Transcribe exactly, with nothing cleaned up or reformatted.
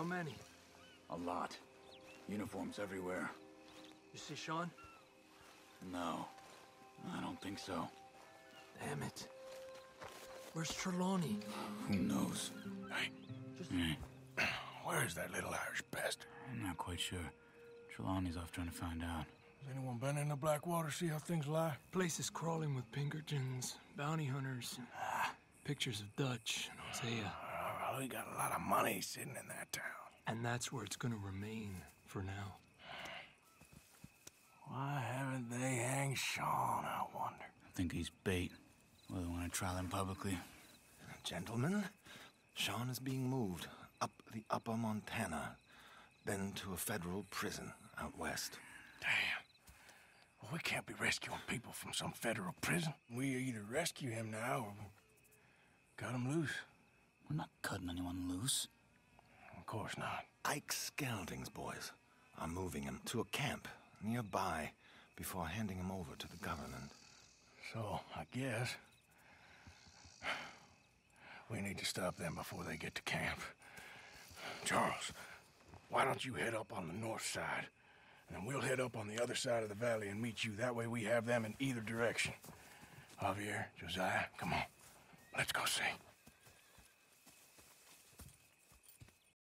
How many? A lot. Uniforms everywhere. You see Sean? No. I don't think so. Damn it. Where's Trelawny? Who knows? Hey. Just... Mm. Where is that little Irish bastard? I'm not quite sure. Trelawney's off trying to find out. Has anyone been in the Blackwater, see how things lie? Place is crawling with Pinkertons, bounty hunters, and ah. pictures of Dutch and Hosea. Uh, we got a lot of money sitting in that town. And that's where it's gonna remain for now. Why haven't they hanged Sean, I wonder? I think he's bait. Well, they want to trial him publicly. Gentlemen, Sean is being moved up the upper Montana, then to a federal prison out west. Damn. Well, we can't be rescuing people from some federal prison. We either rescue him now or cut him loose. We're not cutting anyone loose. Of course not. Ike Skelding's boys are moving him to a camp nearby before handing him over to the government. So, I guess we need to stop them before they get to camp. Charles, why don't you head up on the north side? And we'll head up on the other side of the valley and meet you. That way we have them in either direction. Javier, Josiah, come on. Let's go see.